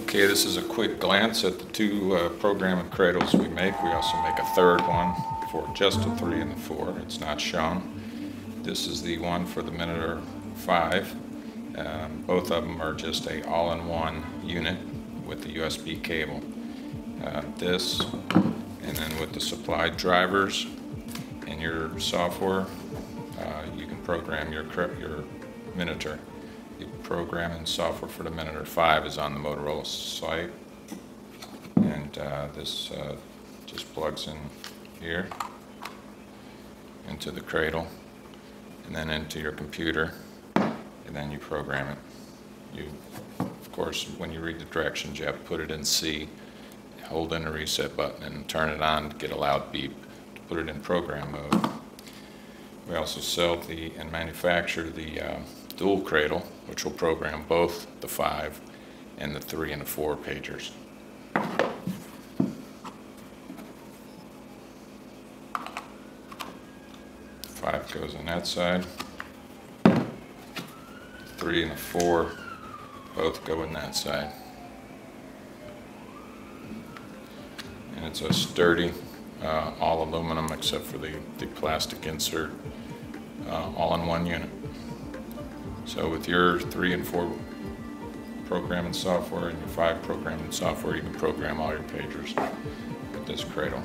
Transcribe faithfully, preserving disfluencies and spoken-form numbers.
Okay, this is a quick glance at the two uh, programming cradles we make. We also make a third one for just a three and a four. It's not shown. This is the one for the Minitor V. Um, both of them are just a all-in-one unit with the U S B cable. Uh, this, and then with the supplied drivers and your software, uh, you can program your, your Minitor. The programming software for the Minitor V is on the Motorola site, and uh, this uh, just plugs in here into the cradle and then into your computer, and then you program it. You, of course, when you read the directions, you have to put it in C, hold in the reset button, and turn it on to get a loud beep to put it in program mode. We also sell the and manufacture the uh, dual cradle, which will program both the five and the three and the four pagers. Five goes on that side. Three and the four both go in that side. And it's a sturdy, uh, all aluminum except for the, the plastic insert, uh, all-in-one unit. So with your three and four programming software and your five programming software, you can program all your pagers with this cradle.